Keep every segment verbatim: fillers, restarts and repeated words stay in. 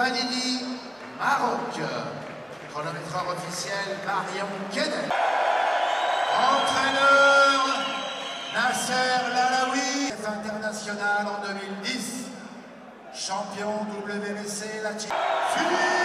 Fahima Maroc. Chronométreur officiel Marion Kenneth. Entraîneur Nasser Lalawi. International en deux mille dix. Champion W B C latino. Première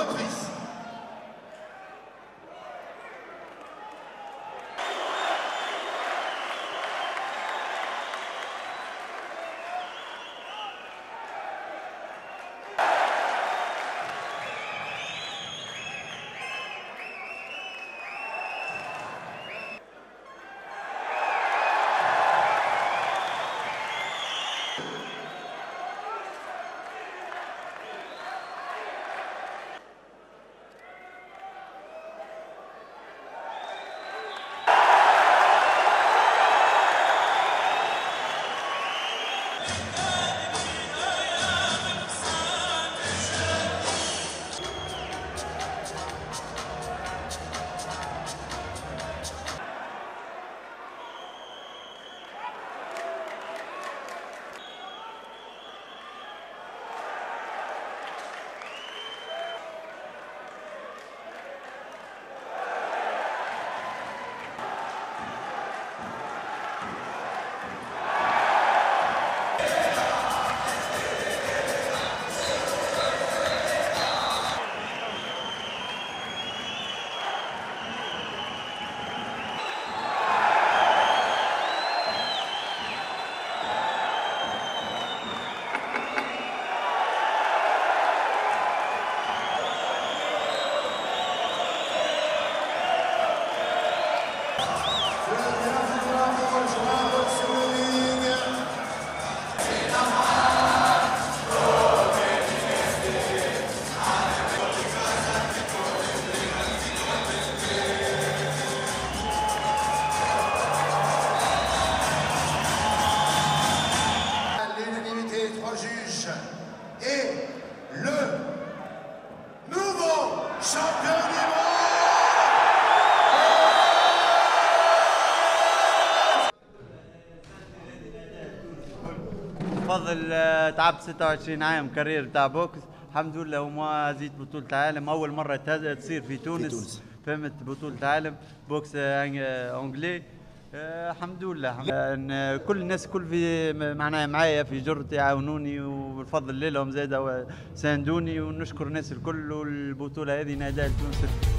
reprise. بفضل تعبت ستة وعشرين عام كارير بتاع بوكس الحمد لله وما زيت بطولة عالم أول مرة تصير في تونس فهمت بطولة عالم بوكس أنجلي الحمد لله كل الناس كل في معناها معايا في جرتي عاونوني وبالفضل لهم زاده وساندوني ونشكر الناس الكل والبطولة هذه نادال تونس.